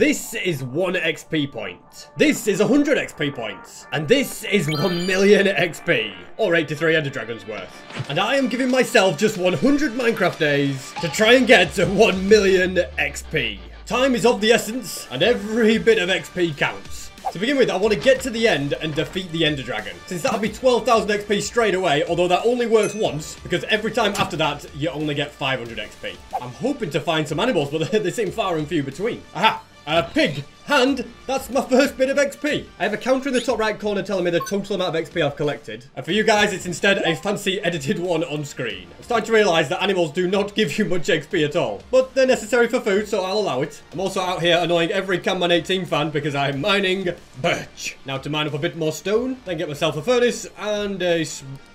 This is 1 XP point. This is 100 XP points. And this is 1 million XP. Or 83 Ender Dragons worth. And I am giving myself just 100 Minecraft days to try and get to 1 million XP. Time is of the essence, and every bit of XP counts. To begin with, I want to get to the end and defeat the Ender Dragon, since that'll be 12,000 XP straight away, although that only works once, because every time after that, you only get 500 XP. I'm hoping to find some animals, but they seem far and few between. Aha! A pig! And that's my first bit of XP. I have a counter in the top right corner telling me the total amount of XP I've collected. And for you guys, it's instead a fancy edited one on screen. I'm starting to realise that animals do not give you much XP at all. But they're necessary for food, so I'll allow it. I'm also out here annoying every Kanman 18 fan because I'm mining birch. Now to mine up a bit more stone, then get myself a furnace and a...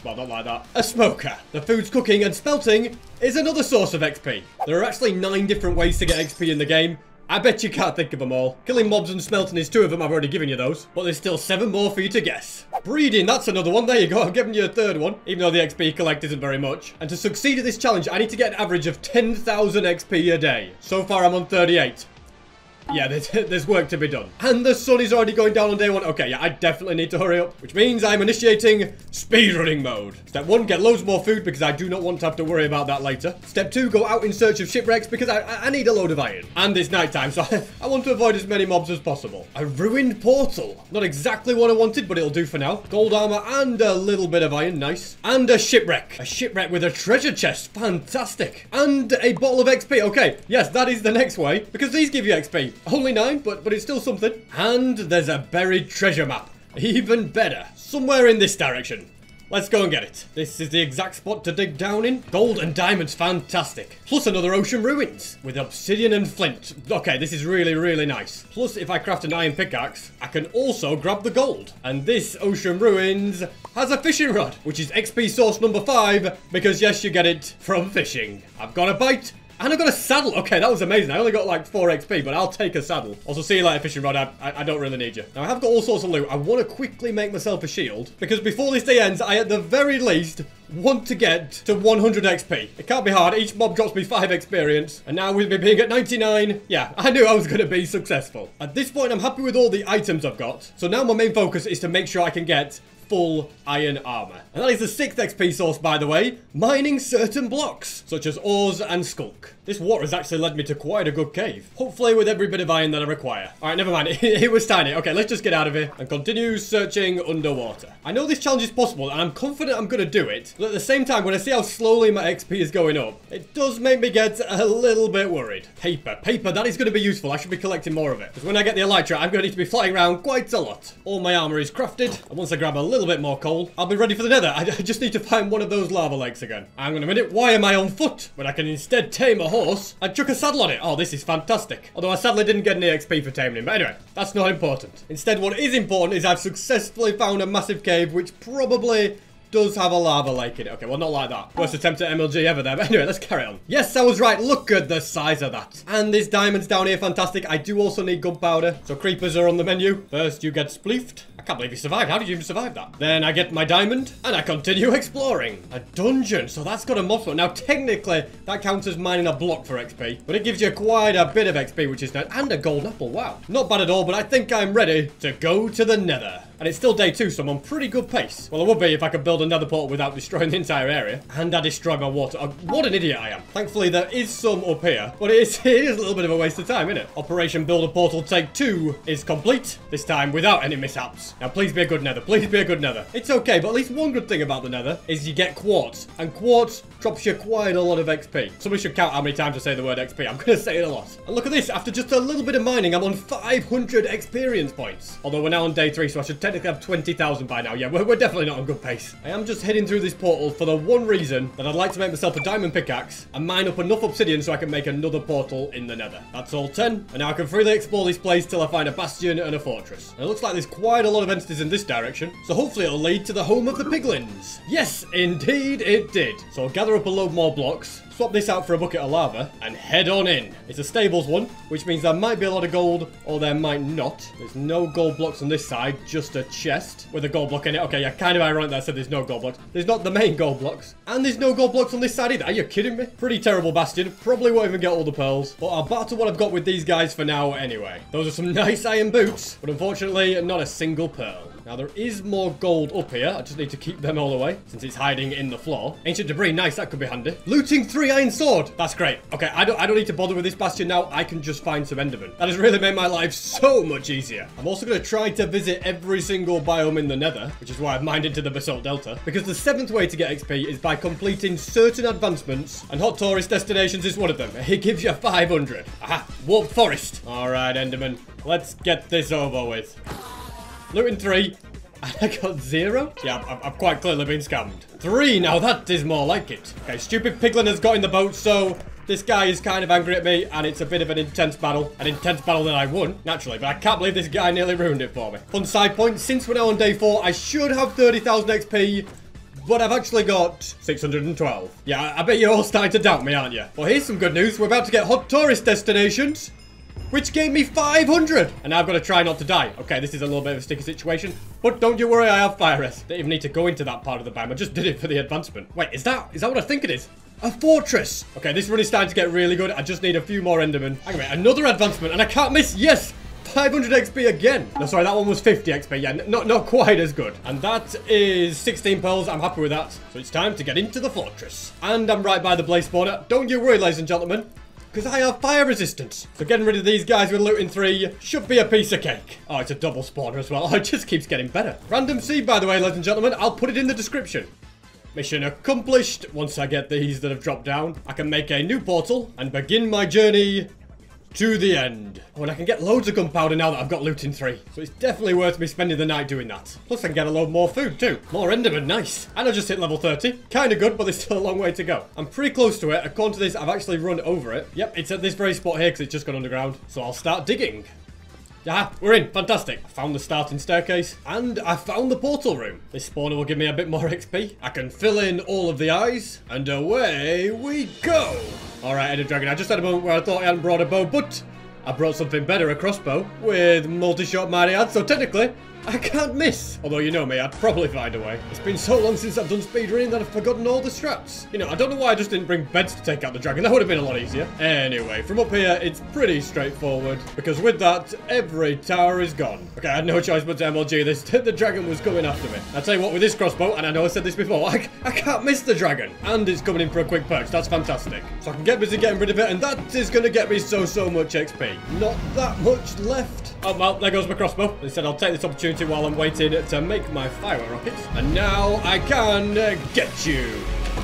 well, not like that. A smoker. The food's cooking and smelting is another source of XP. There are actually 9 different ways to get XP in the game. I bet you can't think of them all. Killing mobs and smelting is 2 of them. I've already given you those. But there's still 7 more for you to guess. Breeding, that's another one. There you go. I'm giving you a third one. Even though the XP collect isn't very much. And to succeed at this challenge, I need to get an average of 10,000 XP a day. So far, I'm on 38. Yeah, there's work to be done. And the sun is already going down on day 1. Okay, yeah, I definitely need to hurry up. Which means I'm initiating speedrunning mode. Step 1, get loads more food because I do not want to have to worry about that later. Step 2, go out in search of shipwrecks because I need a load of iron. And it's night time, so I want to avoid as many mobs as possible. A ruined portal. Not exactly what I wanted, but it'll do for now. Gold armor and a little bit of iron. Nice. And a shipwreck. A shipwreck with a treasure chest. Fantastic. And a bottle of XP. Okay, yes, that is the next way because these give you XP. Only 9, but it's still something. And there's a buried treasure map. Even better. Somewhere in this direction. Let's go and get it. This is the exact spot to dig down in. Gold and diamonds, fantastic. Plus another ocean ruins with obsidian and flint. Okay, this is really, really nice. Plus, if I craft an iron pickaxe, I can also grab the gold. And this ocean ruins has a fishing rod, which is XP source number 5, because yes, you get it from fishing. I've got a bite. And I got a saddle. Okay, that was amazing. I only got like 4 XP, but I'll take a saddle. Also, see you later, fishing rod. I don't really need you. Now, I have got all sorts of loot. I want to quickly make myself a shield because before this day ends, I at the very least want to get to 100 XP. It can't be hard. Each mob drops me 5 experience. And now with me being at 99, yeah, I knew I was going to be successful. At this point, I'm happy with all the items I've got. So now my main focus is to make sure I can get full iron armor. And that is the 6th XP source, by the way, mining certain blocks, such as ores and skulk. This water has actually led me to quite a good cave, hopefully with every bit of iron that I require. All right, never mind. It was tiny. Okay, let's just get out of here and continue searching underwater. I know this challenge is possible, and I'm confident I'm going to do it, but at the same time, when I see how slowly my XP is going up, it does make me get a little bit worried. Paper. Paper, that is going to be useful. I should be collecting more of it, because when I get the elytra, I'm going to need to be flying around quite a lot. All my armor is crafted, and once I grab a little bit more coal, I'll be ready for the nether. I just need to find one of those lava lakes again. Hang on a minute, why am I on foot? When I can instead tame a horse and chuck a saddle on it. Oh, this is fantastic. Although I sadly didn't get any XP for taming him. But anyway, that's not important. Instead, what is important is I've successfully found a massive cave, which probably does have a lava lake in it. Okay, well, not like that. Worst attempt at MLG ever there. But anyway, let's carry on. Yes, I was right. Look at the size of that. And there's diamonds down here. Fantastic. I do also need gunpowder. So creepers are on the menu. First, you get spleefed. I can't believe you survived. How did you even survive that? Then I get my diamond and I continue exploring. A dungeon. So that's got a mob spot. Now, technically, that counts as mining a block for XP. But it gives you quite a bit of XP, which is nice. And a gold apple. Wow. Not bad at all, but I think I'm ready to go to the nether. And it's still day 2, so I'm on pretty good pace. Well, it would be if I could build another portal without destroying the entire area. And I destroy my water. Oh, what an idiot I am. Thankfully, there is some up here. But it is a little bit of a waste of time, isn't it? Operation Build a Portal Take 2 is complete. This time without any mishaps. Now, please be a good nether. Please be a good nether. It's okay, but at least one good thing about the nether is you get quartz. And quartz drops you quite a lot of XP. Somebody should count how many times I say the word XP. I'm going to say it a lot. And look at this. After just a little bit of mining, I'm on 500 experience points. Although we're now on day 3, so I should technically have 20,000 by now. Yeah, we're definitely not on good pace. I am just heading through this portal for the one reason that I'd like to make myself a diamond pickaxe and mine up enough obsidian so I can make another portal in the nether. That's all 10. And now I can freely explore this place till I find a bastion and a fortress. And it looks like there's quite a lot of entities in this direction. So hopefully it'll lead to the home of the piglins. Yes, indeed it did. So I'll gather up a load more blocks. swap this out for a bucket of lava, and head on in. It's a stables one, which means there might be a lot of gold, or there might not. There's no gold blocks on this side, just a chest with a gold block in it. Okay, yeah, kind of ironic that I said there's no gold blocks. There's not the main gold blocks, and there's no gold blocks on this side either. Are you kidding me? Pretty terrible bastard. Probably won't even get all the pearls, but I'll battle what I've got with these guys for now anyway. Those are some nice iron boots, but unfortunately, not a single pearl. Now, there is more gold up here. I just need to keep them all away, since it's hiding in the floor. Ancient debris, nice, that could be handy. Looting 3 iron sword. That's great. Okay, I don't need to bother with this bastion now. I can just find some endermen. That has really made my life so much easier. I'm also going to try to visit every single biome in the nether, which is why I've mined into the Basalt Delta, because the 7th way to get XP is by completing certain advancements, and Hot Tourist Destinations is one of them. It gives you 500. Aha, Warp Forest. All right, endermen, let's get this over with. Looting 3, and I got 0? Yeah, I've quite clearly been scammed. 3, now that is more like it. Okay, stupid piglin has got in the boat, so this guy is kind of angry at me, and it's a bit of an intense battle. An intense battle that I won, naturally, but I can't believe this guy nearly ruined it for me. Fun side point, since we're now on day 4, I should have 30,000 XP, but I've actually got 612. Yeah, I bet you're all starting to doubt me, aren't you? Well, here's some good news. We're about to get Hot Tourist Destinations, which gave me 500. And now I've got to try not to die. Okay, this is a little bit of a sticky situation, but don't you worry, I have fire rest. Didn't even need to go into that part of the biome. I just did it for the advancement. Wait, is that what I think it is? A fortress. Okay, this run is starting to get really good. I just need a few more endermen. Hang on a minute, another advancement, and I can't miss. Yes, 500 XP again. No, sorry, that one was 50 XP. Yeah, not quite as good. And that is 16 pearls. I'm happy with that. So it's time to get into the fortress. And I'm right by the blaze spawner. Don't you worry, ladies and gentlemen, because I have fire resistance. So getting rid of these guys with looting 3 should be a piece of cake. Oh, it's a double spawner as well. Oh, it just keeps getting better. Random seed, by the way, ladies and gentlemen. I'll put it in the description. Mission accomplished. Once I get these that have dropped down, I can make a new portal and begin my journey to the end. Oh, and I can get loads of gunpowder now that I've got looting 3. So it's definitely worth me spending the night doing that. Plus I can get a load more food too. More enderman, nice. And I just hit level 30. Kind of good, but there's still a long way to go. I'm pretty close to it. According to this, I've actually run over it. Yep, it's at this very spot here because it's just gone underground. So I'll start digging. Ah, we're in. Fantastic. I found the starting staircase, and I found the portal room. This spawner will give me a bit more XP. I can fill in all of the eyes, and away we go. All right, Ender Dragon, I just had a moment where I thought I hadn't brought a bow, but I brought something better, a crossbow, with multi-shot, might I add, so technically, I can't miss. Although, you know me, I'd probably find a way. It's been so long since I've done speedrunning that I've forgotten all the straps. You know, I don't know why I just didn't bring beds to take out the dragon. That would have been a lot easier. Anyway, from up here, it's pretty straightforward, because with that, every tower is gone. Okay, I had no choice but to MLG this. The dragon was coming after me. I'll tell you what, with this crossbow, and I know I said this before, I can't miss the dragon. And it's coming in for a quick perch. That's fantastic. So I can get busy getting rid of it, and that is going to get me so much XP. Not that much left. Oh, well, there goes my crossbow. Instead, I'll take this opportunity while I'm waiting to make my fire rockets. And now I can get you.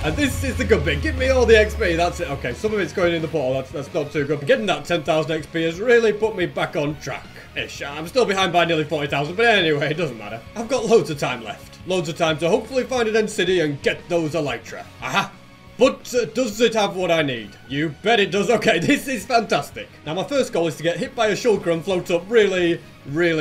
And this is the good bit. Give me all the XP. That's it. Okay, some of it's going in the portal. That's not too good. But getting that 10,000 XP has really put me back on track-ish. I'm still behind by nearly 40,000. But anyway, it doesn't matter. I've got loads of time left. Loads of time to hopefully find an end city and get those Elytra. Aha. But does it have what I need? You bet it does. Okay, this is fantastic. Now, my first goal is to get hit by a shulker and float up really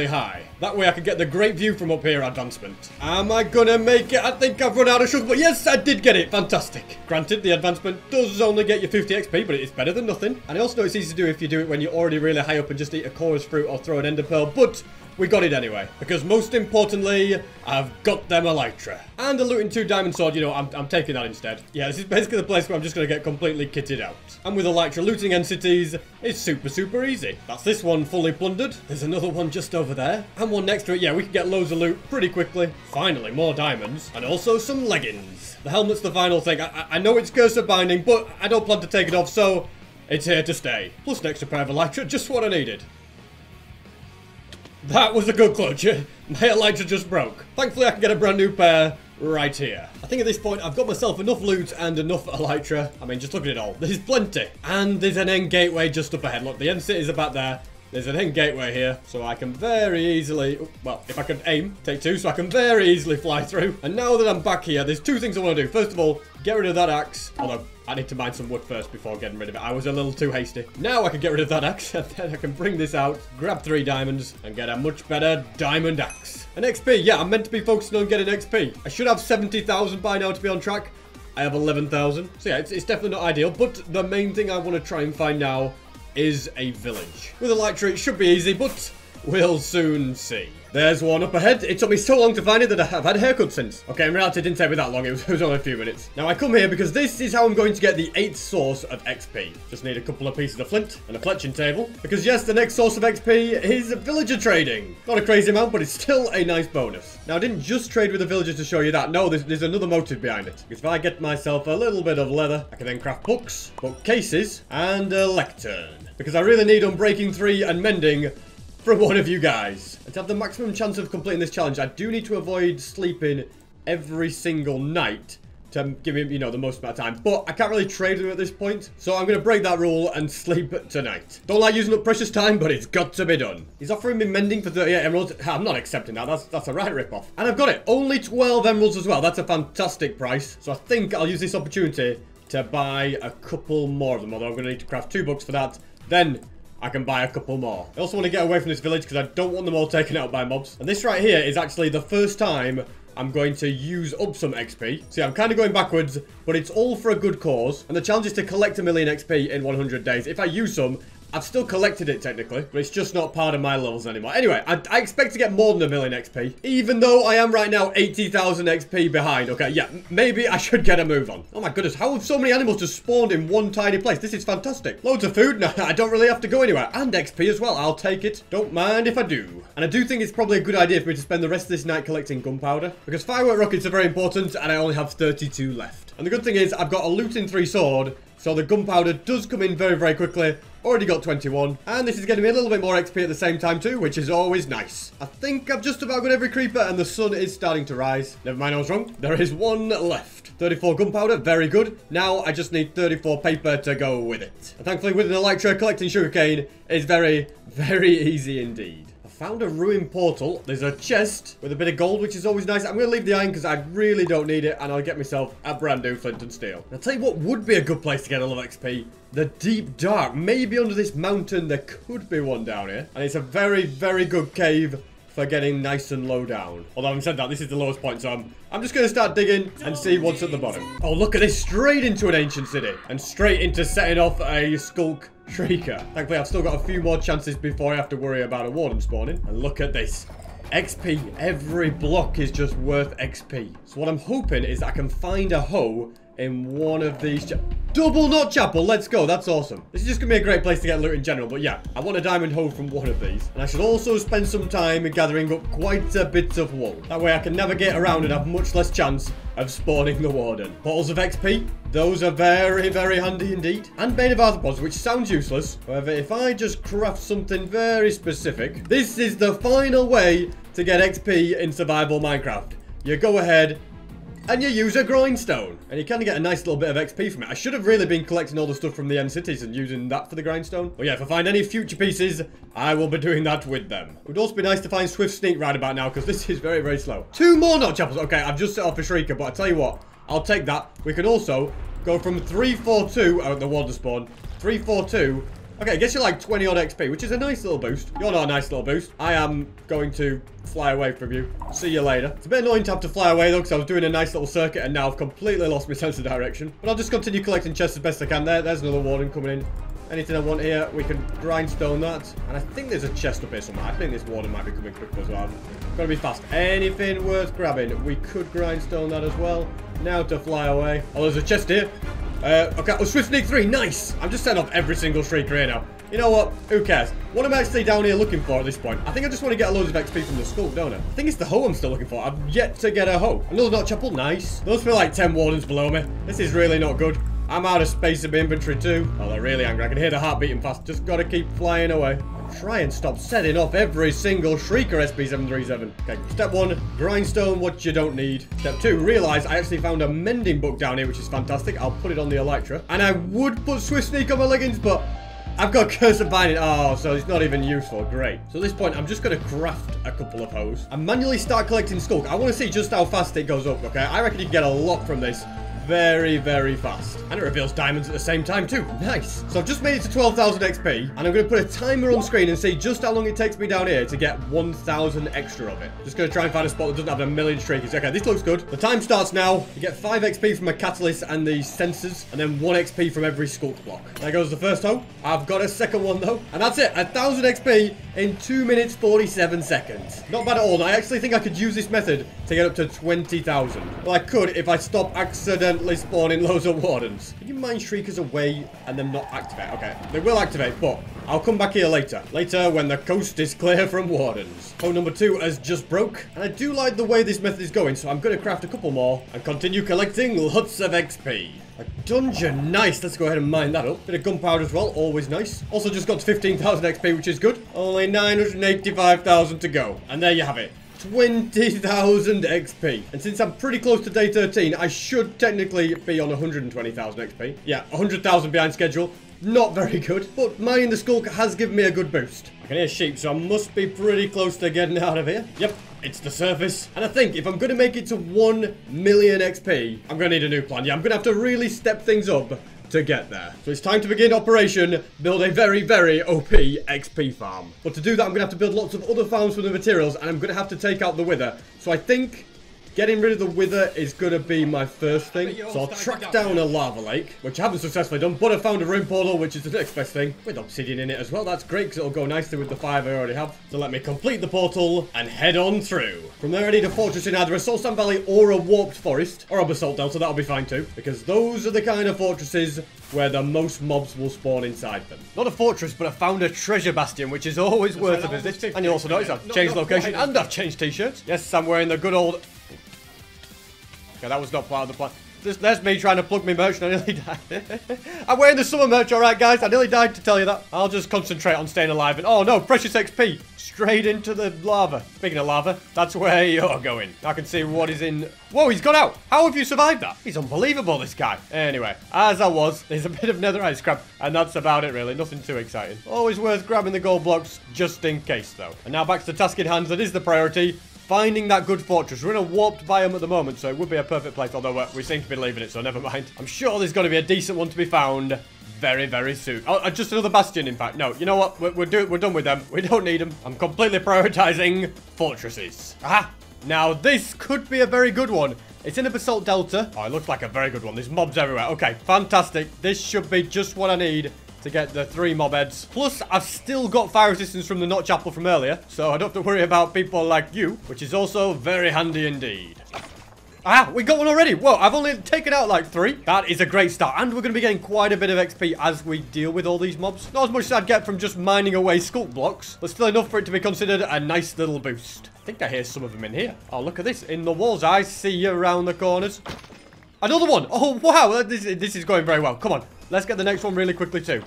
high. That way I can get the great view from up here advancement. Am I gonna make it? I think I've run out of sugar, but yes, I did get it. Fantastic. Granted, the advancement does only get you 50 XP, but it is better than nothing. And I also know it's easy to do if you do it when you're already really high up and just eat a chorus fruit or throw an ender pearl, but we got it anyway. Because most importantly, I've got them Elytra. And a looting 2 diamond sword, you know, I'm taking that instead. Yeah, this is basically the place where I'm just gonna get completely kitted out. And with Elytra looting entities, it's super easy. That's this one fully plundered. There's another one just over there, and one next to it. Yeah, we can get loads of loot pretty quickly. Finally, more diamonds, and also some leggings. The helmet's the final thing. I know it's cursor binding, but I don't plan to take it off, so it's here to stay. Plus an extra pair of Elytra, just what I needed. That was a good clutch. My Elytra just broke. Thankfully, I can get a brand new pair right here. I think at this point, I've got myself enough loot and enough Elytra. I mean, just look at it all. There's plenty. And there's an end gateway just up ahead. Look, the end city's about there. There's an end gateway here, so I can very easily, well, if I could aim, take 2, so I can very easily fly through. And now that I'm back here, there's 2 things I want to do. First of all, get rid of that axe. Although, I need to mine some wood first before getting rid of it. I was a little too hasty. Now I can get rid of that axe, and then I can bring this out, grab 3 diamonds, and get a much better diamond axe. And XP, yeah, I'm meant to be focusing on getting XP. I should have 70,000 by now to be on track. I I have 11,000. So yeah, it's definitely not ideal, but the main thing I want to try and find now is a village. With Elytra, it should be easy, but we'll soon see. There's one up ahead. It took me so long to find it that I've had a haircut since. Okay, in reality, it didn't take me that long. It was only a few minutes. Now, I come here because this is how I'm going to get the 8th source of XP. Just need a couple of pieces of flint and a fletching table. Because, yes, the next source of XP is villager trading. Not a crazy amount, but it's still a nice bonus. Now, I didn't just trade with the villagers to show you that. No, there's another motive behind it. Because if I get myself a little bit of leather, I can then craft books, bookcases, and a lectern. Because I really need Unbreaking 3 and Mending from one of you guys. And to have the maximum chance of completing this challenge, I do need to avoid sleeping every single night to give me, you know, the most amount of time. But I can't really trade them at this point, so I'm going to break that rule and sleep tonight. Don't like using up precious time, but it's got to be done. He's offering me mending for 38 emeralds. I'm not accepting that. That's a right ripoff. And I've got it. Only 12 emeralds as well. That's a fantastic price. So I think I'll use this opportunity to buy a couple more of them, although I'm going to need to craft 2 books for that. Then I can buy a couple more. I also want to get away from this village because I don't want them all taken out by mobs. And this right here is actually the first time I'm going to use up some XP. See, I'm kind of going backwards, but it's all for a good cause. And the challenge is to collect 1,000,000 XP in 100 days. If I use some, I've still collected it technically, but it's just not part of my levels anymore. Anyway, I expect to get more than 1,000,000 XP, even though I am right now 80,000 XP behind. Okay, yeah, maybe I should get a move on. Oh my goodness, how have so many animals just spawned in one tiny place? This is fantastic. Loads of food, no, I don't really have to go anywhere. And XP as well, I'll take it. Don't mind if I do. And I do think it's probably a good idea for me to spend the rest of this night collecting gunpowder, because firework rockets are very important, and I only have 32 left. And the good thing is, I've got a looting 3 sword, so the gunpowder does come in very, very quickly. Already got 21. And this is getting me a little bit more XP at the same time too, which is always nice. I think I've just about got every creeper and the sun is starting to rise. Never mind, I was wrong. There is one left. 34 gunpowder, very good. Now I just need 34 paper to go with it. And thankfully with an Elytra, collecting sugarcane is very, very easy indeed. I found a ruined portal. There's a chest with a bit of gold, which is always nice. I'm going to leave the iron because I really don't need it, and I'll get myself a brand new flint and steel. And I'll tell you what would be a good place to get a lot of XP. The deep dark. Maybe under this mountain there could be one down here. And it's a very, very good cave for getting nice and low down. Although having said that, this is the lowest point, so I'm just going to start digging and see what's at the bottom. Oh, look at this. Straight into an ancient city. And straight into setting off a skulk shrieker. Thankfully, I've still got a few more chances before I have to worry about a warden spawning. And look at this. XP. Every block is just worth XP. So what I'm hoping is I can find a hoe in one of these. Double Knot Chapel, let's go, that's awesome. This is just gonna be a great place to get loot in general, but yeah, I want a diamond hoe from one of these. And I should also spend some time gathering up quite a bit of wool. That way I can navigate around and have much less chance of spawning the warden. Bottles of XP, those are very, very handy indeed. And Bane of Arthropods, which sounds useless. However, if I just craft something very specific, this is the final way to get XP in survival Minecraft. You go ahead and you use a grindstone. And you kind of get a nice little bit of XP from it. I should have really been collecting all the stuff from the end cities and using that for the grindstone. But yeah, if I find any future pieces, I will be doing that with them. It would also be nice to find Swift Sneak right about now, because this is very, very slow. 2 more Knot Chapels. Okay, I've just set off a shrieker, but I tell you what, I'll take that. We can also go from 342 out the water spawn. 342. Okay, I guess you're like 20 odd XP, which is a nice little boost. You're not a nice little boost. I am going to fly away from you. See you later. It's a bit annoying to have to fly away though, because I was doing a nice little circuit and now I've completely lost my sense of direction. But I'll just continue collecting chests as best I can. There's another warden coming in. Anything I want here, we can grindstone that. And I think there's a chest up here somewhere. I think this warden might be coming quick as well. Gotta be fast. Anything worth grabbing, we could grindstone that as well. Now to fly away. Oh, there's a chest here. Okay, oh, Swift Sneak 3, nice! I'm just setting off every single shrieker here now. You know what? Who cares? What am I actually down here looking for at this point? I think I just want to get loads of XP from the skull, don't I? I think it's the hoe I'm still looking for. I've yet to get a hoe. Another Knot Chapel, nice. Those feel like 10 wardens below me. This is really not good. I'm out of space in my inventory too. Oh, they're really angry. I can hear the heart beating fast. Just gotta keep flying away. Try and stop setting off every single shrieker, SP737. Okay, step 1, grindstone what you don't need. Step 2, realise I actually found a mending book down here, which is fantastic. I'll put it on the Elytra. And I would put Swift Sneak on my leggings, but I've got Curse of Binding. Oh, so it's not even useful. Great. So at this point, I'm just going to craft a couple of hoes and manually start collecting skulk. I want to see just how fast it goes up, okay? I reckon you can get a lot from this very, very fast. And it reveals diamonds at the same time too. Nice. So I've just made it to 12,000 XP, and I'm going to put a timer on screen and see just how long it takes me down here to get 1,000 extra of it. Just going to try and find a spot that doesn't have a million shrinkers. Okay, this looks good. The time starts now. You get 5 XP from my catalyst and the sensors, and then 1 XP from every skulk block. There goes the first hole. I've got a second one though. And that's it. 1,000 XP in 2 minutes 47 seconds. Not bad at all. I actually think I could use this method to get up to 20,000. Well, I could if I stop accidentally spawning loads of wardens. Can you mine shriekers away and then not activate? Okay, they will activate, but I'll come back here later. Later when the coast is clear from wardens. Hole number 2 has just broke. And I do like the way this method is going, so I'm going to craft a couple more and continue collecting lots of XP. A dungeon, nice. Let's go ahead and mine that up. Bit of gunpowder as well, always nice. Also just got to 15,000 XP, which is good. Only 985,000 to go. And there you have it. 20,000 XP. And since I'm pretty close to day 13, I should technically be on 120,000 XP. Yeah, 100,000 behind schedule. Not very good, but mining the skulk has given me a good boost. I can hear sheep, so I must be pretty close to getting out of here. Yep. It's the surface. And I think if I'm going to make it to 1 million XP, I'm going to need a new plan. Yeah, I'm going to have to really step things up to get there. So it's time to begin Operation Build a Very, Very OP XP Farm. But to do that, I'm going to have to build lots of other farms for the materials, and I'm going to have to take out the wither. So I think getting rid of the wither is going to be my first thing. So I'll track down a lava lake, which I haven't successfully done, but I found a room portal, which is the next best thing, with obsidian in it as well. That's great, because it'll go nicely with the 5 I already have. So let me complete the portal and head on through. From there, I need a fortress in either a soul sand valley or a warped forest, or a basalt delta. That'll be fine too, because those are the kind of fortresses where the most mobs will spawn inside them. Not a fortress, but I found a treasure bastion, which is always worth a visit. And you also notice I've changed location and I've changed t-shirts. Yes, I'm wearing the good old... Okay, that was not part of the plan. That's me trying to plug my merch and I nearly died. I'm wearing the summer merch, alright guys? I nearly died to tell you that. I'll just concentrate on staying alive and... Oh no, precious XP! Straight into the lava. Speaking of lava, that's where you're going. I can see what is in... Whoa, he's got out! How have you survived that? He's unbelievable, this guy. Anyway, as I was, there's a bit of netherite scrap, and that's about it, really. Nothing too exciting. Always worth grabbing the gold blocks, just in case, though. And now back to the task in hand. That is the priority. Finding that good fortress. We're in a warped biome at the moment, so it would be a perfect place, although we seem to be leaving it, so never mind. I'm sure there's going to be a decent one to be found very, very soon. Oh, just another bastion, in fact. No, you know what? We're done with them. We don't need them. I'm completely prioritizing fortresses. Aha! Now, this could be a very good one. It's in a basalt delta. Oh, it looks like a very good one. There's mobs everywhere. Okay, fantastic. This should be just what I need to get the 3 mob heads. Plus, I've still got fire resistance from the notch apple from earlier, so I don't have to worry about people like you, which is also very handy indeed. Ah, we got one already. Whoa, I've only taken out like 3. That is a great start. And we're going to be getting quite a bit of XP as we deal with all these mobs. Not as much as I'd get from just mining away skulk blocks, but still enough for it to be considered a nice little boost. I think I hear some of them in here. Oh, look at this. In the walls. I see you around the corners. Another one. Oh, wow. This is going very well. Come on. Let's get the next one really quickly too.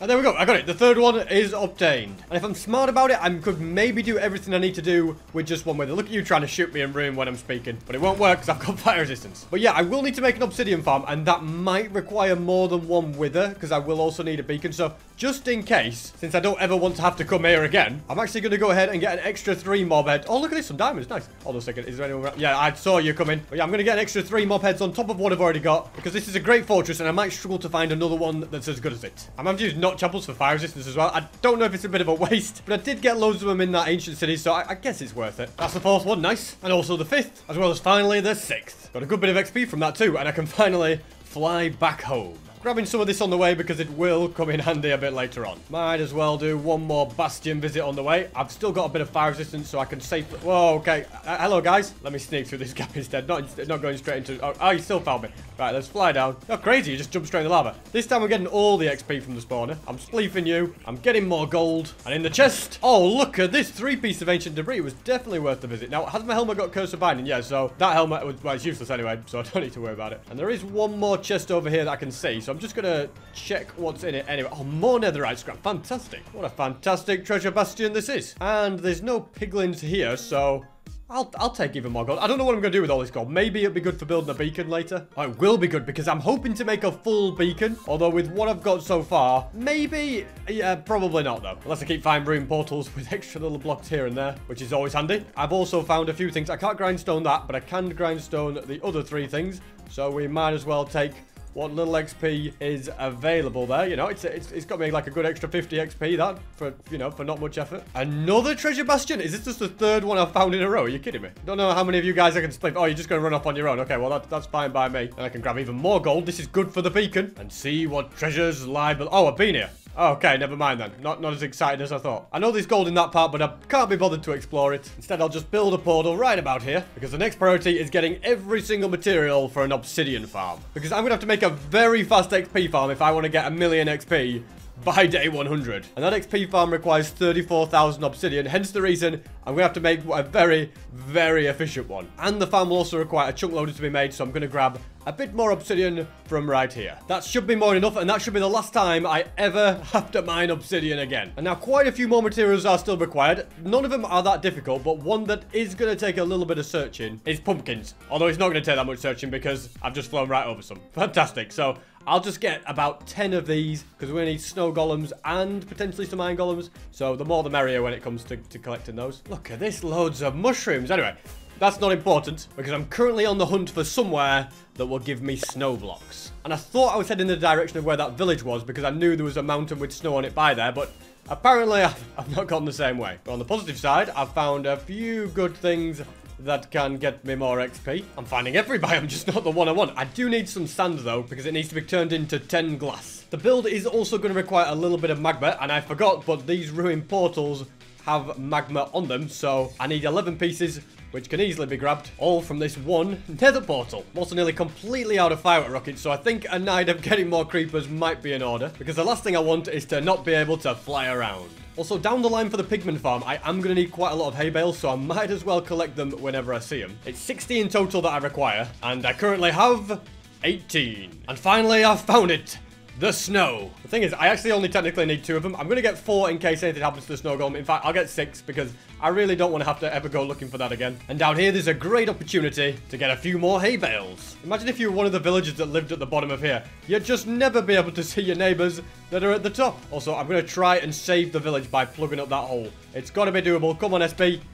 And there we go. I got it. The third one is obtained. And if I'm smart about it, I could maybe do everything I need to do with just one wither. Look at you trying to shoot me in room when I'm speaking. But it won't work because I've got fire resistance. But yeah, I will need to make an obsidian farm. And that might require more than one wither because I will also need a beacon. So just in case, since I don't ever want to have to come here again, I'm actually going to go ahead and get an extra 3 mob head. Oh, look at this. Some diamonds. Nice. Hold on a second. Is there anyone around? Yeah, I saw you coming. But yeah, I'm going to get an extra 3 mob heads on top of what I've already got because this is a great fortress and I might struggle to find another one that's as good as it. I'm going to use chapels for fire resistance as well. I don't know if it's a bit of a waste, but I did get loads of them in that ancient city, so I guess it's worth it. That's the 4th one, nice. And also the 5th, as well as finally the 6th. Got a good bit of XP from that too, and I can finally fly back home. Grabbing some of this on the way because it will come in handy a bit later on. Might as well do one more bastion visit on the way. I've still got a bit of fire resistance, so I can safely... Whoa, okay. Hello, guys. Let me sneak through this gap instead. Not going straight into... Oh, you still found me. Right, let's fly down. Not crazy. You just jump straight in the lava. This time, we're getting all the XP from the spawner. I'm spleefing you. I'm getting more gold. And in the chest... Oh, look at this 3-piece of ancient debris. It was definitely worth the visit. Now, has my helmet got cursed of binding? Yeah, so that helmet was... Well, it's useless anyway, so I don't need to worry about it. And there is one more chest over here that I can see, so I'm just going to check what's in it anyway. Oh, more netherite scrap. Fantastic. What a fantastic treasure bastion this is. And there's no piglins here, so... I'll take even more gold. I don't know what I'm going to do with all this gold. Maybe it'll be good for building a beacon later. Oh, it will be good because I'm hoping to make a full beacon. Although with what I've got so far, maybe, yeah, probably not though. Unless I keep finding room portals with extra little blocks here and there, which is always handy. I've also found a few things. I can't grindstone that, but I can grindstone the other three things. So we might as well take what little XP is available there. You know, it's got me like a good extra 50 XP that for, you know, for not much effort. Another treasure bastion? Is this just the third one I've found in a row? Are you kidding me? Don't know how many of you guys I can split. Oh, you're just going to run off on your own. Okay, well, that's fine by me. And I can grab even more gold. This is good for the beacon. And see what treasures lie below. Oh, I've been here. Okay, never mind then. Not as exciting as I thought. I know there's gold in that part, but I can't be bothered to explore it. Instead, I'll just build a portal right about here because the next priority is getting every single material for an obsidian farm. Because I'm going to have to make a very fast XP farm if I want to get 1,000,000 XP by day 100. And that XP farm requires 34,000 obsidian, hence the reason I'm going to have to make a very, very efficient one. And the farm will also require a chunk loader to be made, so I'm going to grab a bit more obsidian from right here. That should be more than enough, and that should be the last time I ever have to mine obsidian again. And now quite a few more materials are still required. None of them are that difficult, but one that is going to take a little bit of searching is pumpkins. Although it's not going to take that much searching because I've just flown right over some. Fantastic. So I'll just get about 10 of these because we're going to need snow golems and potentially some iron golems. So the more the merrier when it comes to collecting those. Look at this, loads of mushrooms. Anyway, that's not important because I'm currently on the hunt for somewhere that will give me snow blocks. And I thought I was heading in the direction of where that village was because I knew there was a mountain with snow on it by there, but apparently I've not gone the same way. But on the positive side, I've found a few good things that can get me more XP. I'm finding every biome, just not the one I want. I do need some sand though, because it needs to be turned into 10 glass. The build is also going to require a little bit of magma, and I forgot, but these ruined portals have magma on them, so I need 11 pieces, which can easily be grabbed, all from this one nether portal. I'm also nearly completely out of firework rockets, so I think a night of getting more creepers might be in order, because the last thing I want is to not be able to fly around. Also, down the line for the pigment farm, I am going to need quite a lot of hay bales, so I might as well collect them whenever I see them. It's 60 in total that I require, and I currently have 18. And finally, I've found it. The snow. The thing is, I actually only technically need 2 of them. I'm going to get 4 in case anything happens to the snow golem. In fact, I'll get 6 because I really don't want to have to ever go looking for that again. And down here, there's a great opportunity to get a few more hay bales. Imagine if you were one of the villagers that lived at the bottom of here. You'd just never be able to see your neighbors that are at the top. Also, I'm going to try and save the village by plugging up that hole. It's got to be doable. Come on, SP.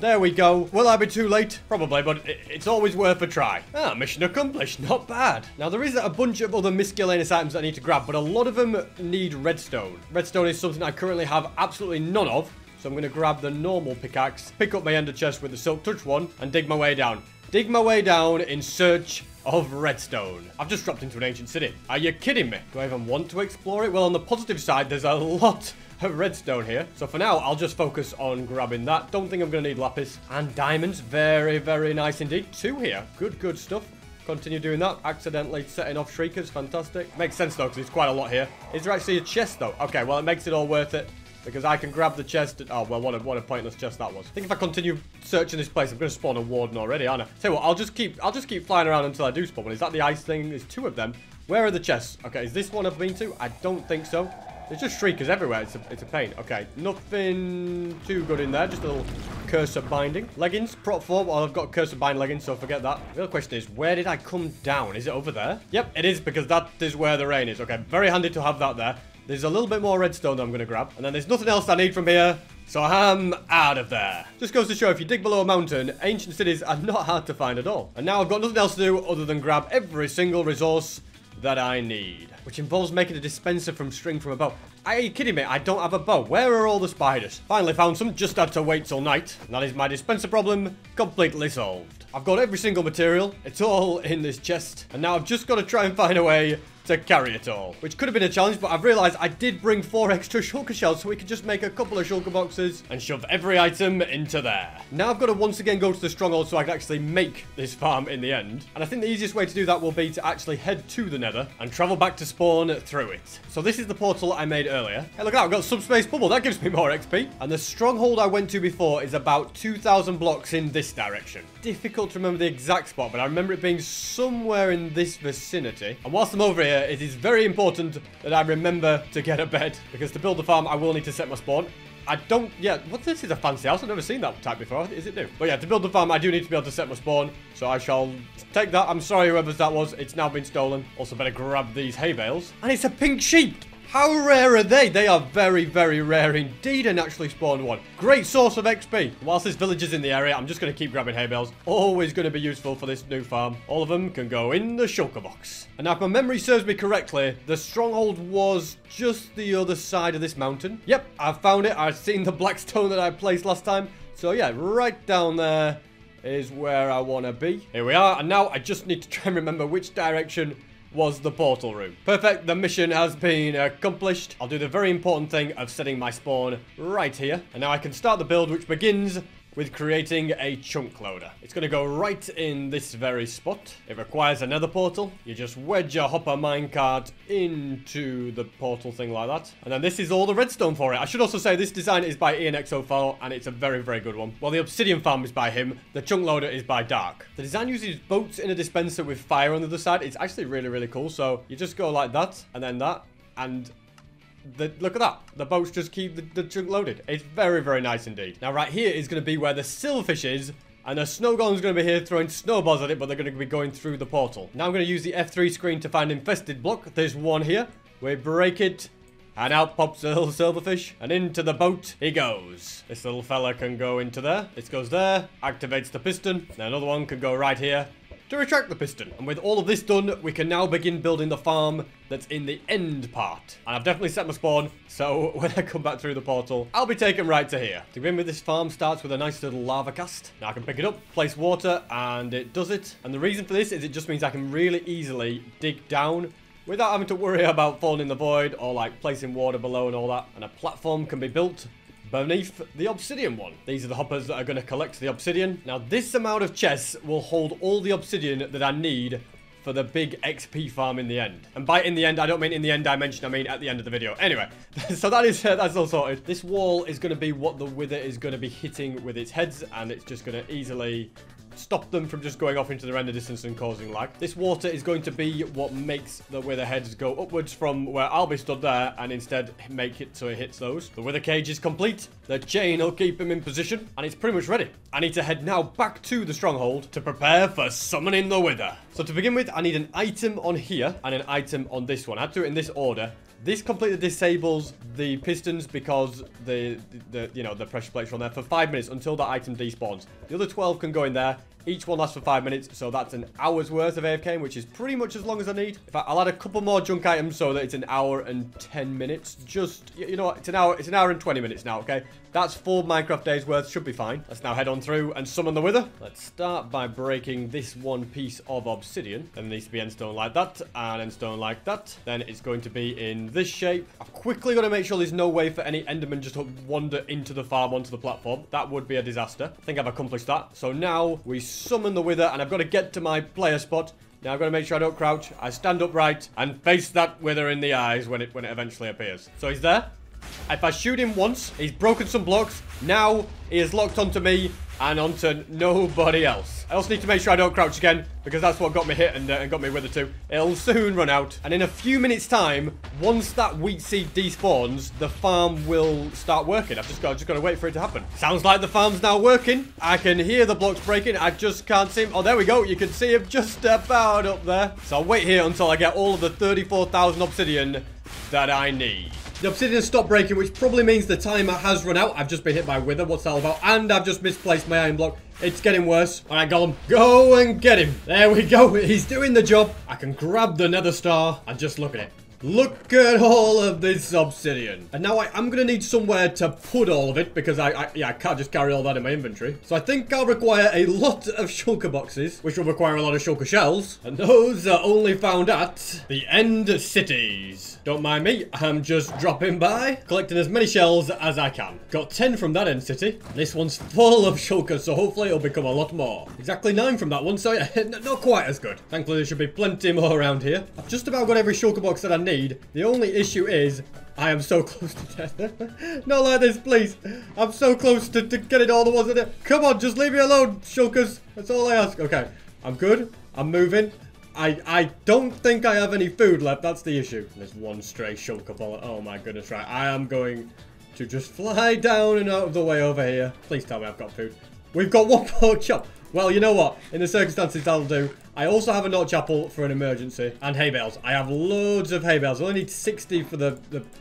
There we go. Will I be too late? Probably, but it's always worth a try. Ah, mission accomplished. Not bad. Now, there is a bunch of other miscellaneous items that I need to grab, but a lot of them need redstone. Redstone is something I currently have absolutely none of, so I'm going to grab the normal pickaxe, pick up my ender chest with the silk touch one, and dig my way down. Dig my way down in search of redstone. I've just dropped into an ancient city. Are you kidding me? Do I even want to explore it? Well, on the positive side, there's a lot of redstone here. So for now, I'll just focus on grabbing that. Don't think I'm going to need lapis. And diamonds. Very, very nice indeed. 2 here. Good stuff. Continue doing that. Accidentally setting off shriekers. Fantastic. Makes sense though, because there's quite a lot here. Is there actually a chest though? Okay, well, it makes it all worth it. Because I can grab the chest. Oh, well, what a pointless chest that was. I think if I continue searching this place, I'm going to spawn a warden already, aren't I? Tell you what, I'll just keep flying around until I do spawn one. Is that the ice thing? There's 2 of them. Where are the chests? Okay, is this one I've been to? I don't think so. There's just shriekers everywhere. It's a pain. Okay, nothing too good in there. Just a little cursor binding. Leggings, prop form. Oh, I've got cursor bind leggings, so forget that. The real question is, where did I come down? Is it over there? Yep, it is, because that is where the rain is. Okay, very handy to have that there. There's a little bit more redstone that I'm going to grab. And then there's nothing else I need from here. So I'm out of there. Just goes to show, if you dig below a mountain, ancient cities are not hard to find at all. And now I've got nothing else to do other than grab every single resource that I need. Which involves making a dispenser from string from a bow. Are you kidding me? I don't have a bow. Where are all the spiders? Finally found some. Just had to wait till night. And that is my dispenser problem completely solved. I've got every single material. It's all in this chest. And now I've just got to try and find a way to carry it all, which could have been a challenge, but I've realized I did bring 4 extra shulker shells, so we could just make a couple of shulker boxes and shove every item into there. Now I've got to once again go to the stronghold so I can actually make this farm in the end, and I think the easiest way to do that will be to actually head to the nether and travel back to spawn through it. So this is the portal I made earlier. Hey, look out, I've got subspace bubble. That gives me more XP. And the stronghold I went to before is about 2,000 blocks in this direction. Difficult to remember the exact spot, but I remember it being somewhere in this vicinity. And whilst I'm over here, it is very important that I remember to get a bed, because to build the farm, I will need to set my spawn. I don't... Yeah, what this is a fancy house. I've never seen that type before. Is it new? But yeah, to build the farm, I do need to be able to set my spawn. So I shall take that. I'm sorry, whoever that was. It's now been stolen. Also, better grab these hay bales. And it's a pink sheep. How rare are they? They are very, very rare indeed, and actually spawned one. Great source of XP. Whilst this village is in the area, I'm just going to keep grabbing hay bales. Always going to be useful for this new farm. All of them can go in the shulker box. And now, if my memory serves me correctly, the stronghold was just the other side of this mountain. Yep, I found it. I've seen the black stone that I placed last time. So yeah, right down there is where I want to be. Here we are. And now I just need to try and remember which direction was the portal room. Perfect, the mission has been accomplished. I'll do the very important thing of setting my spawn right here. And now I can start the build, which begins with creating a chunk loader. It's going to go right in this very spot. It requires another portal. You just wedge your hopper minecart into the portal thing like that. And then this is all the redstone for it. I should also say this design is by Ian XO4, and it's a very, very good one. Well, the obsidian farm is by him. The chunk loader is by Dark. The design uses boats in a dispenser with fire on the other side. It's actually really, really cool. So you just go like that, and then that, and... look at that. The boats just keep the chunk loaded. It's very, very nice indeed. Now, right here is going to be where the silverfish is. And the snow golem's going to be here throwing snowballs at it, but they're going to be going through the portal. Now, I'm going to use the F3 screen to find infested block. There's one here. We break it. And out pops a little silverfish. And into the boat he goes. This little fella can go into there. This goes there. Activates the piston. Now, another one can go right here to retract the piston. And with all of this done, we can now begin building the farm that's in the end part. And I've definitely set my spawn, so when I come back through the portal, I'll be taken right to here. To begin with, this farm starts with a nice little lava cast. Now I can pick it up, place water, and it does it. And the reason for this is it just means I can really easily dig down without having to worry about falling in the void or like placing water below and all that. And a platform can be built beneath the obsidian one. These are the hoppers that are going to collect the obsidian. Now, this amount of chests will hold all the obsidian that I need for the big XP farm in the end. And by in the end, I don't mean in the end dimension, I mean at the end of the video. Anyway, so that's all sorted. This wall is going to be what the wither is going to be hitting with its heads, and it's just going to easily stop them from just going off into the render distance and causing lag. This water is going to be what makes the wither heads go upwards from where I'll be stood there, and instead make it so it hits those. The wither cage is complete. The chain will keep him in position, and it's pretty much ready. I need to head now back to the stronghold to prepare for summoning the wither. So to begin with, I need an item on here and an item on this one. I had to do it in this order. This completely disables the pistons because the pressure plates are on there for 5 minutes until that item despawns. The other 12 can go in there. Each one lasts for 5 minutes, so that's an hour's worth of AFK, which is pretty much as long as I need. In fact, I'll add a couple more junk items so that it's an hour and 10 minutes. Just, you know what, it's an hour and 20 minutes now, okay? That's 4 Minecraft days worth, should be fine. Let's now head on through and summon the wither. Let's start by breaking this one piece of obsidian. Then there needs to be end stone like that, and end stone like that. Then it's going to be in this shape. I've quickly got to make sure there's no way for any enderman just to wander into the farm onto the platform. That would be a disaster. I think I've accomplished that. So now we summon the wither, and I've got to get to my player spot. Now I've got to make sure I don't crouch. I stand upright and face that wither in the eyes when it eventually appears. So he's there. If I shoot him once, he's broken some blocks. Now he is locked onto me and onto nobody else. I also need to make sure I don't crouch again, because that's what got me hit and got me wither too. It'll soon run out. And in a few minutes' time, once that wheat seed despawns, the farm will start working. I've just got to wait for it to happen. Sounds like the farm's now working. I can hear the blocks breaking. I just can't see him. Oh, there we go. You can see him just about up there. So I'll wait here until I get all of the 34,000 obsidian that I need. The obsidian stopped breaking, which probably means the timer has run out. I've just been hit by wither. What's that all about? And I've just misplaced my iron block. It's getting worse. All right, Golem, go and get him. There we go. He's doing the job. I can grab the nether star and just look at it. Look at all of this obsidian. And now I'm going to need somewhere to put all of it, because I can't just carry all that in my inventory. So I think I'll require a lot of shulker boxes, which will require a lot of shulker shells. And those are only found at the end cities. Don't mind me. I'm just dropping by, collecting as many shells as I can. Got 10 from that end city. This one's full of shulkers, so hopefully it'll become a lot more. Exactly 9 from that one, so yeah, not quite as good. Thankfully, there should be plenty more around here. I've just about got every shulker box that I need. The only issue is I am so close to death. Not like this, please. I'm so close to getting all the ones in it. Come on, just leave me alone, shulkers. That's all I ask. Okay, I'm good. I'm moving. I don't think I have any food left. That's the issue. There's one stray shulker bullet. Oh my goodness, right. I am going to just fly down and out of the way over here. Please tell me I've got food. We've got one pork chop. Well, you know what? In the circumstances, that'll do. I also have a notch apple for an emergency. And hay bales. I have loads of hay bales. I only need 60 for the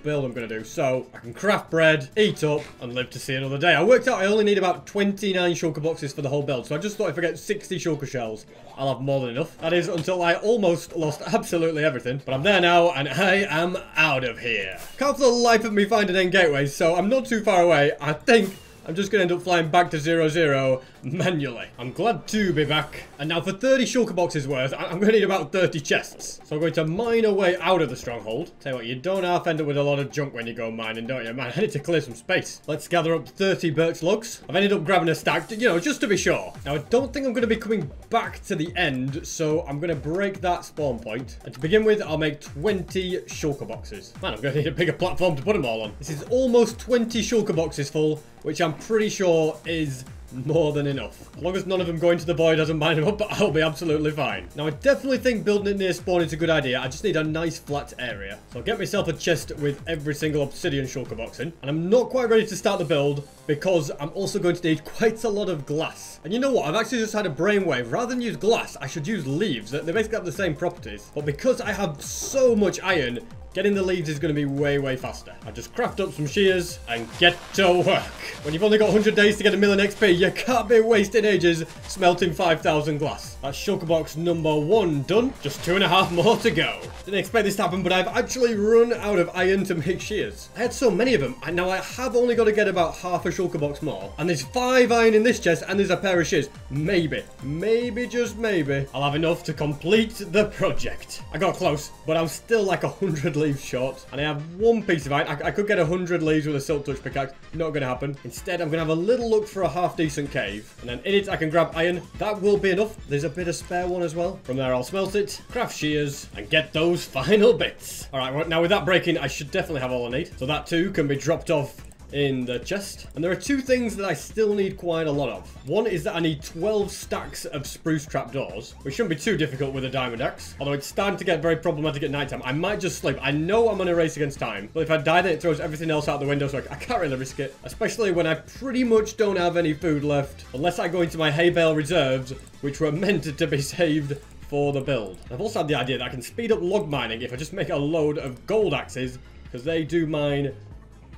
build I'm going to do. So, I can craft bread, eat up, and live to see another day. I worked out I only need about 29 shulker boxes for the whole build. So, I just thought if I get 60 shulker shells, I'll have more than enough. That is until I almost lost absolutely everything. But I'm there now, and I am out of here. Can't for the life of me find an end gateway, so I'm not too far away. I think I'm just going to end up flying back to 00 manually. I'm glad to be back. And now for 30 shulker boxes worth, I'm going to need about 30 chests. So I'm going to mine a way out of the stronghold. Tell you what, you don't half end up with a lot of junk when you go mining, don't you? Man, I need to clear some space. Let's gather up 30 birch logs. I've ended up grabbing a stack, you know, just to be sure. Now, I don't think I'm going to be coming back to the end, so I'm going to break that spawn point. And to begin with, I'll make 20 shulker boxes. Man, I'm going to need a bigger platform to put them all on. This is almost 20 shulker boxes full, which I'm pretty sure is more than enough. As long as none of them going to the void doesn't mine them up, I'll be absolutely fine. Now, I definitely think building it near spawn is a good idea. I just need a nice flat area. So I'll get myself a chest with every single obsidian shulker box in. And I'm not quite ready to start the build because I'm also going to need quite a lot of glass. And you know what? I've actually just had a brainwave. Rather than use glass, I should use leaves. They basically have the same properties. But because I have so much iron, getting the leaves is going to be way, way faster. I just craft up some shears and get to work. When you've only got 100 days to get 1,000,000 XP, you can't be wasting ages smelting 5,000 glass. That's shulker box number 1 done. Just 2.5 more to go. Didn't expect this to happen, but I've actually run out of iron to make shears. I had so many of them, and now I have only got to get about half a shulker box more. And there's 5 iron in this chest, and there's a pair of shears. Maybe, maybe, just maybe, I'll have enough to complete the project. I got close, but I'm still like 100 leaves short, and I have one piece of iron. I could get 100 leaves with a silk touch pickaxe. Not gonna happen. Instead, I'm gonna have a little look for a half decent cave, and then in it I can grab iron. That will be enough. There's a bit of spare one as well. From there I'll smelt it, craft shears, and get those final bits. All right, well, now with that breaking, I should definitely have all I need, so that too can be dropped off in the chest. And there are 2 things that I still need quite a lot of. One is that I need 12 stacks of spruce trapdoors, which shouldn't be too difficult with a diamond axe, although it's starting to get very problematic at night time. I might just sleep. I know I'm on a race against time, but if I die, then it throws everything else out the window, so I can't really risk it, especially when I pretty much don't have any food left, unless I go into my hay bale reserves, which were meant to be saved for the build. I've also had the idea that I can speed up log mining if I just make a load of gold axes, because they do mine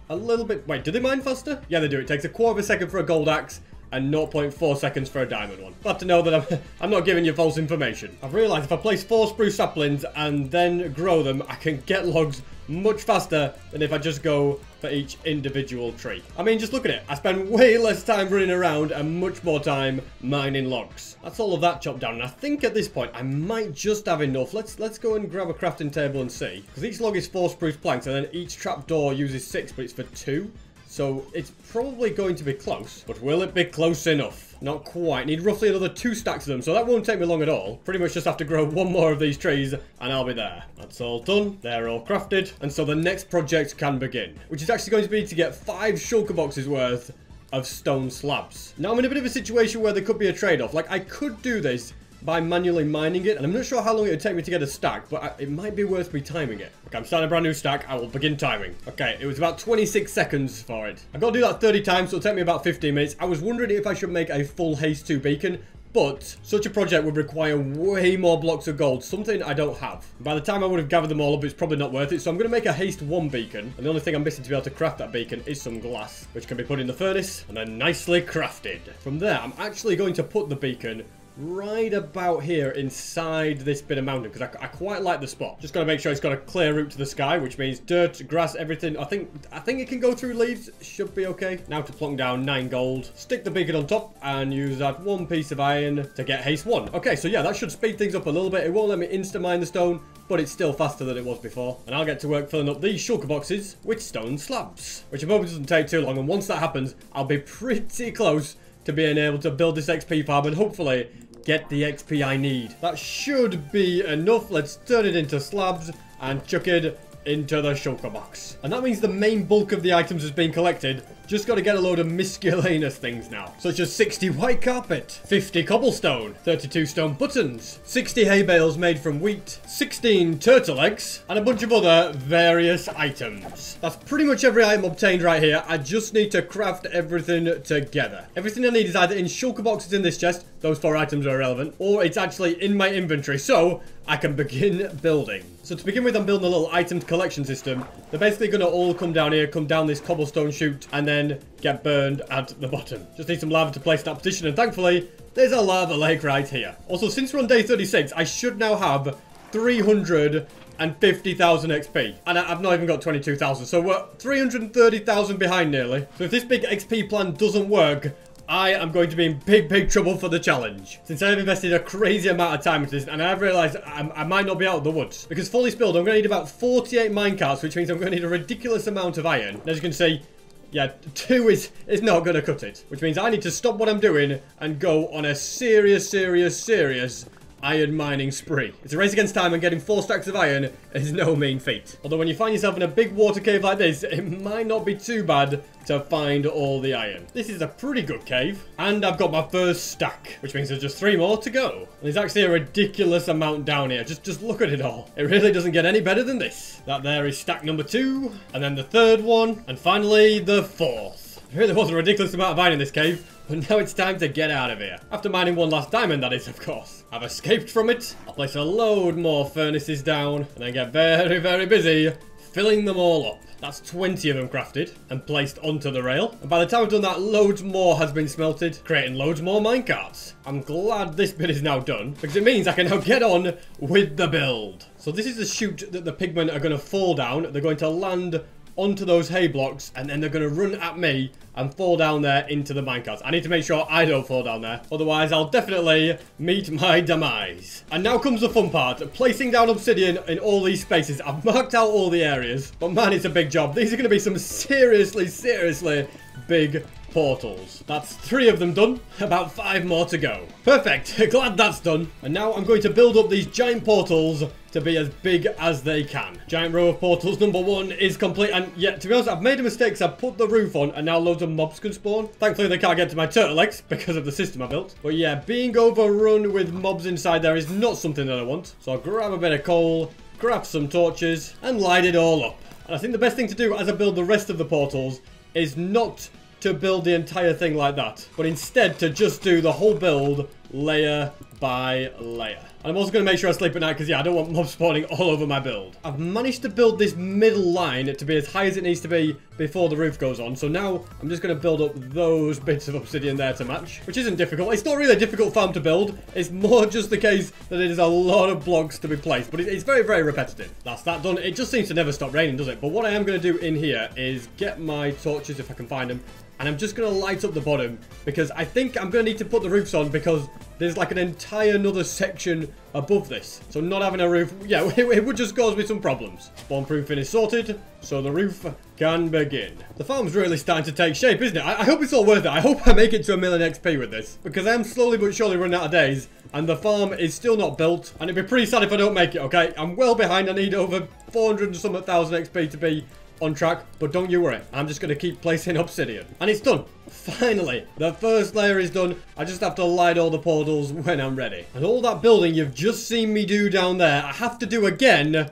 a little bit. Wait, do they mine faster? Yeah, they do. It takes 1/4 second for a gold axe and 0.4 seconds for a diamond one. Glad to know that I'm not giving you false information. I've realized if I place 4 spruce saplings and then grow them, I can get logs much faster than if I just go for each individual tree. I mean, just look at it. I spend way less time running around and much more time mining logs. That's all of that chopped down, and I think at this point I might just have enough. Let's go and grab a crafting table and see, because each log is 4 spruce planks, and then each trapdoor uses 6, but it's for 2. So it's probably going to be close, but will it be close enough? Not quite. Need roughly another 2 stacks of them, so that won't take me long at all. Pretty much just have to grow 1 more of these trees, and I'll be there. That's all done. They're all crafted, and so the next project can begin, which is actually going to be to get 5 shulker boxes worth of stone slabs. Now, I'm in a bit of a situation where there could be a trade-off. Like, I could do this by manually mining it, and I'm not sure how long it would take me to get a stack, but it might be worth me timing it. Okay, I'm starting a brand new stack. I will begin timing. Okay, it was about 26 seconds for it. I've got to do that 30 times, so it'll take me about 15 minutes. I was wondering if I should make a full haste 2 beacon, but such a project would require way more blocks of gold, something I don't have. By the time I would have gathered them all up, it's probably not worth it, so I'm going to make a haste 1 beacon. And the only thing I'm missing to be able to craft that beacon is some glass, which can be put in the furnace and then nicely crafted. From there, I'm actually going to put the beacon right about here inside this bit of mountain, because I quite like the spot. Just got to make sure it's got a clear route to the sky, which means dirt, grass, everything. I think it can go through leaves. Should be okay. Now to plonk down 9 gold, stick the beacon on top, and use that 1 piece of iron to get haste 1. Okay, so yeah, that should speed things up a little bit. It won't let me insta mine the stone, but it's still faster than it was before. And I'll get to work filling up these shulker boxes with stone slabs, which I'm hoping doesn't take too long. And once that happens, I'll be pretty close to being able to build this XP farm and hopefully get the XP I need. That should be enough. Let's turn it into slabs and chuck it into the shulker box. And that means the main bulk of the items has been collected. Just got to get a load of miscellaneous things now, such as 60 white carpet, 50 cobblestone, 32 stone buttons, 60 hay bales made from wheat, 16 turtle eggs, and a bunch of other various items. That's pretty much every item obtained right here. I just need to craft everything together. Everything I need is either in shulker boxes in this chest, those 4 items are irrelevant, or it's actually in my inventory, so I can begin building. So to begin with, I'm building a little item collection system. They're basically going to all come down here, come down this cobblestone chute, and then get burned at the bottom. Just need some lava to place in that position, and thankfully, there's a lava lake right here. Also, since we're on day 36, I should now have 350,000 XP. And I've not even got 22,000, so we're 330,000 behind nearly. So if this big XP plan doesn't work, I am going to be in big, big trouble for the challenge. Since I've invested a crazy amount of time into this, and I've realised I might not be out of the woods. Because fully spilled, I'm going to need about 48 minecarts, which means I'm going to need a ridiculous amount of iron. And as you can see, yeah, 2 is not going to cut it. Which means I need to stop what I'm doing and go on a serious, serious, serious iron mining spree. It's a race against time, and getting 4 stacks of iron is no mean feat. Although when you find yourself in a big water cave like this, it might not be too bad to find all the iron. This is a pretty good cave. And I've got my first stack, which means there's just 3 more to go. And there's actually a ridiculous amount down here. Just look at it all. It really doesn't get any better than this. That there is stack number 2, and then the 3rd one, and finally the 4th. There really was a ridiculous amount of iron in this cave, but now it's time to get out of here. After mining one last diamond, that is, of course. I've escaped from it. I'll place a load more furnaces down, and then get very, very busy filling them all up. That's 20 of them crafted and placed onto the rail. And by the time I've done that, loads more has been smelted, creating loads more minecarts. I'm glad this bit is now done, because it means I can now get on with the build. So this is the chute that the pigmen are going to fall down. They're going to land onto those hay blocks, and then they're going to run at me and fall down there into the minecarts. I need to make sure I don't fall down there, otherwise I'll definitely meet my demise. And now comes the fun part, placing down obsidian in all these spaces. I've marked out all the areas, but man, it's a big job. These are going to be some seriously, seriously big portals. That's 3 of them done, about 5 more to go. Perfect, glad that's done. And now I'm going to build up these giant portals to be as big as they can. Giant row of portals number 1 is complete, and yet, to be honest, I've made a mistake, so I've put the roof on, and now loads of mobs can spawn. Thankfully, they can't get to my turtle eggs because of the system I built. But yeah, being overrun with mobs inside there is not something that I want. So I'll grab a bit of coal, craft some torches, and light it all up. And I think the best thing to do as I build the rest of the portals is not to build the entire thing like that, but instead to just do the whole build layer by layer. And I'm also going to make sure I sleep at night, because yeah, I don't want mobs spawning all over my build. I've managed to build this middle line to be as high as it needs to be before the roof goes on. So now I'm just going to build up those bits of obsidian there to match, which isn't difficult. It's not really a difficult farm to build. It's more just the case that it is a lot of blocks to be placed, but it's very, very repetitive. That's that done. It just seems to never stop raining, does it? But what I am going to do in here is get my torches if I can find them. And I'm just going to light up the bottom, because I think I'm going to need to put the roofs on, because there's like an entire another section above this. So not having a roof, yeah, it would just cause me some problems. Spawn proofing is sorted, so the roof can begin. The farm's really starting to take shape, isn't it? I hope it's all worth it. I hope I make it to 1,000,000 XP with this, because I am slowly but surely running out of days, and the farm is still not built, and it'd be pretty sad if I don't make it, okay? I'm well behind. I need over 400,000 XP to be on track, but don't you worry, I'm just going to keep placing obsidian. And it's done. Finally, the first layer is done. I just have to light all the portals when I'm ready. And all that building you've just seen me do down there, I have to do again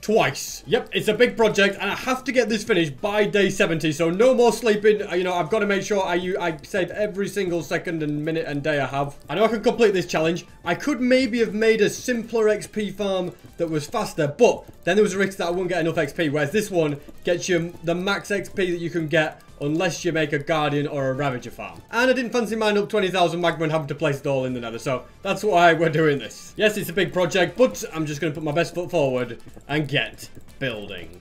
twice. Yep, it's a big project, and I have to get this finished by day 70, so no more sleeping. You know, I've got to make sure I save every single second and minute and day I have. I know I can complete this challenge. I could maybe have made a simpler XP farm that was faster, but then there was a risk that I wouldn't get enough XP, whereas this one gets you the max XP that you can get unless you make a Guardian or a Ravager farm. And I didn't fancy mine up 20,000 magma and having to place it all in the nether, so that's why we're doing this. Yes, it's a big project, but I'm just going to put my best foot forward and get building.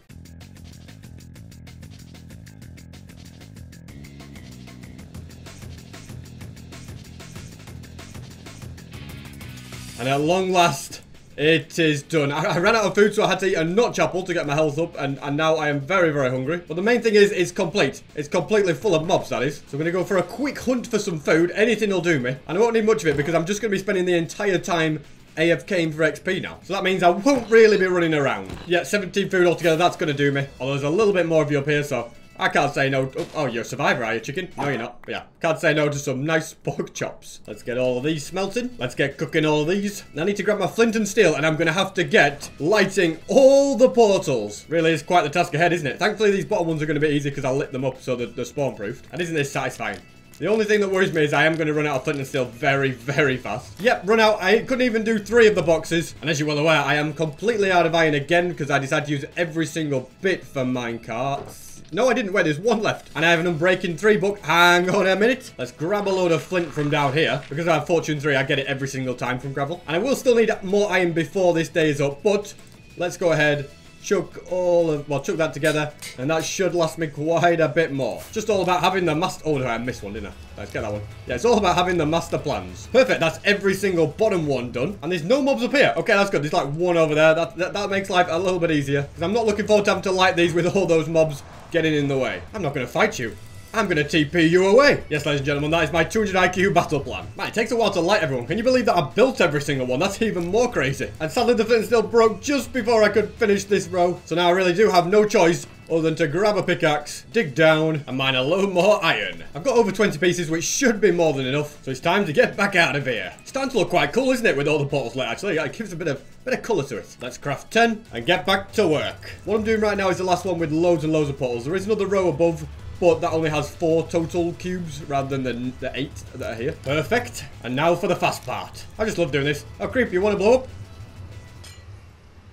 And at long last, it is done. I ran out of food, so I had to eat a notch apple to get my health up, and now I am very, very hungry. But the main thing is, it's complete. It's completely full of mobs, that is. So I'm going to go for a quick hunt for some food. Anything will do me. And I won't need much of it, because I'm just going to be spending the entire time AFKing for XP now. So that means I won't really be running around. Yeah, 17 food altogether, that's going to do me. Although there's a little bit more of you up here, so I can't say no. Oh, you're a survivor, are you, chicken? No, you're not. But yeah, can't say no to some nice pork chops. Let's get all of these smelting. Let's get cooking all of these. I need to grab my flint and steel, and I'm going to have to get lighting all the portals. Really is quite the task ahead, isn't it? Thankfully, these bottom ones are going to be easy because I lit them up so they're spawn-proofed. And isn't this satisfying? The only thing that worries me is I am going to run out of flint and steel very, very fast. Yep, run out. I couldn't even do 3 of the boxes. And as you're well aware, I am completely out of iron again because I decided to use every single bit for minecarts. No, I didn't. Wait, there's 1 left. And I have an Unbreaking 3 book. Hang on a minute. Let's grab a load of flint from down here. Because I have Fortune 3, I get it every single time from gravel. And I will still need more iron before this day is up. But let's go ahead. Chuck that together, and that should last me quite a bit more. Just all about having the master... Oh, no, I missed one, didn't I? Let's get that one. Yeah, it's all about having the master plans. Perfect, that's every single bottom one done. And there's no mobs up here. Okay, that's good. There's like 1 over there. That makes life a little bit easier. Because I'm not looking forward to having to light these with all those mobs getting in the way. I'm not going to fight you. I'm going to TP you away. Yes, ladies and gentlemen, that is my 200 IQ battle plan. Man, it takes a while to light everyone. Can you believe that I built every single one? That's even more crazy. And sadly, the flint still broke just before I could finish this row. So now I really do have no choice other than to grab a pickaxe, dig down, and mine a load more iron. I've got over 20 pieces, which should be more than enough. So it's time to get back out of here. It's starting to look quite cool, isn't it, with all the portals lit, actually? It gives a bit of colour to it. Let's craft 10 and get back to work. What I'm doing right now is the last one with loads and loads of portals. There is another row above, but that only has 4 total cubes rather than the 8 that are here. Perfect. And now for the fast part. I just love doing this. Oh, creep, you want to blow up?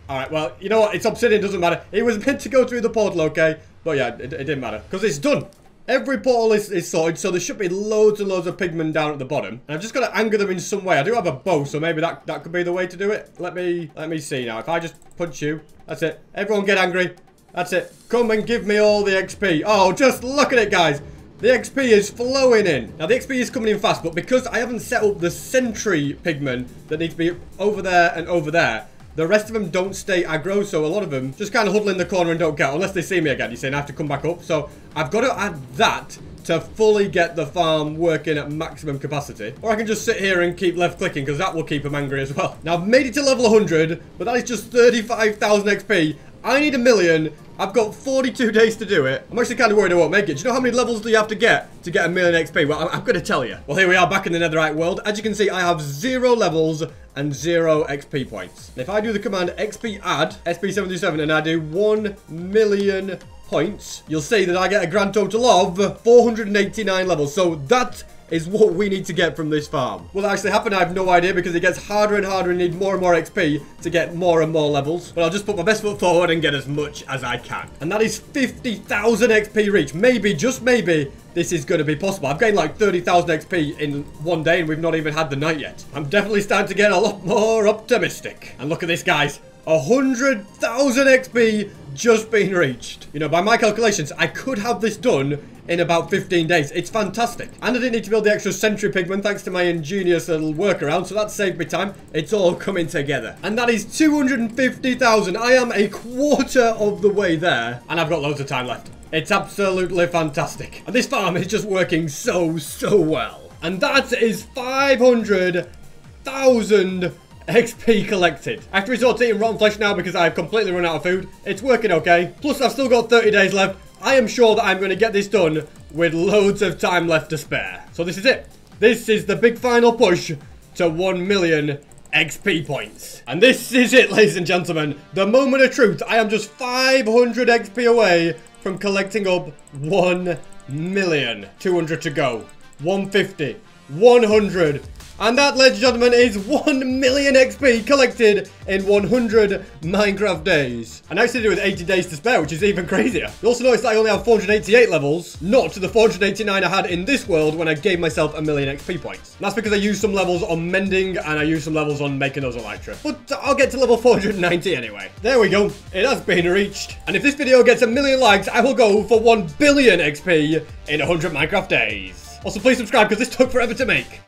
All right, well, you know what? It's obsidian, doesn't matter. It was meant to go through the portal, okay? But yeah, it didn't matter because it's done. Every portal is sorted, so there should be loads and loads of pigmen down at the bottom. And I've just got to anger them in some way. I do have a bow, so maybe that could be the way to do it. Let me see now. If I just punch you, that's it. Everyone get angry. That's it. Come and give me all the XP. Oh, just look at it, guys. The XP is flowing in. Now, the XP is coming in fast, but because I haven't set up the sentry pigmen that need to be over there and over there, the rest of them don't stay aggro, so a lot of them just kind of huddle in the corner and don't get, unless they see me again. You see, and I have to come back up. So I've got to add that to fully get the farm working at maximum capacity. Or I can just sit here and keep left clicking, because that will keep them angry as well. Now, I've made it to level 100, but that is just 35,000 XP. I need 1 million. I've got 42 days to do it. I'm actually kind of worried I won't make it. Do you know how many levels do you have to get 1 million XP? Well, I'm going to tell you. Well, here we are back in the netherite world. As you can see, I have 0 levels and 0 XP points. And if I do the command XP add SP737 and I do 1 million points, you'll see that I get a grand total of 489 levels. So that is what we need to get from this farm. Will that actually happen? I have no idea, because it gets harder and harder and need more and more XP to get more and more levels. But I'll just put my best foot forward and get as much as I can. And that is 50,000 XP reach. Maybe, just maybe, this is going to be possible. I've gained like 30,000 XP in one day and we've not even had the night yet. I'm definitely starting to get a lot more optimistic. And look at this, guys. 100,000 XP just been reached. You know, by my calculations, I could have this done in about 15 days. It's fantastic. And I didn't need to build the extra sentry pigmen thanks to my ingenious little workaround, so that saved me time. It's all coming together. And that is 250,000. I am a quarter of the way there, and I've got loads of time left. It's absolutely fantastic. And this farm is just working so, so well. And that is 500,000 XP collected. I have to resort to eating rotten flesh now because I've completely run out of food. It's working okay. Plus, I've still got 30 days left. I am sure that I'm going to get this done with loads of time left to spare. So this is it. This is the big final push to 1 million XP points. And this is it, ladies and gentlemen. The moment of truth. I am just 500 XP away from collecting up 1 million. 200 to go. 150. 100. And that, ladies and gentlemen, is 1 million XP collected in 100 Minecraft days. And I actually did it with 80 days to spare, which is even crazier. You also notice that I only have 488 levels, not to the 489 I had in this world when I gave myself 1 million XP points. And that's because I used some levels on mending and I used some levels on making those elytra. But I'll get to level 490 anyway. There we go. It has been reached. And if this video gets 1 million likes, I will go for 1 billion XP in 100 Minecraft days. Also, please subscribe because this took forever to make.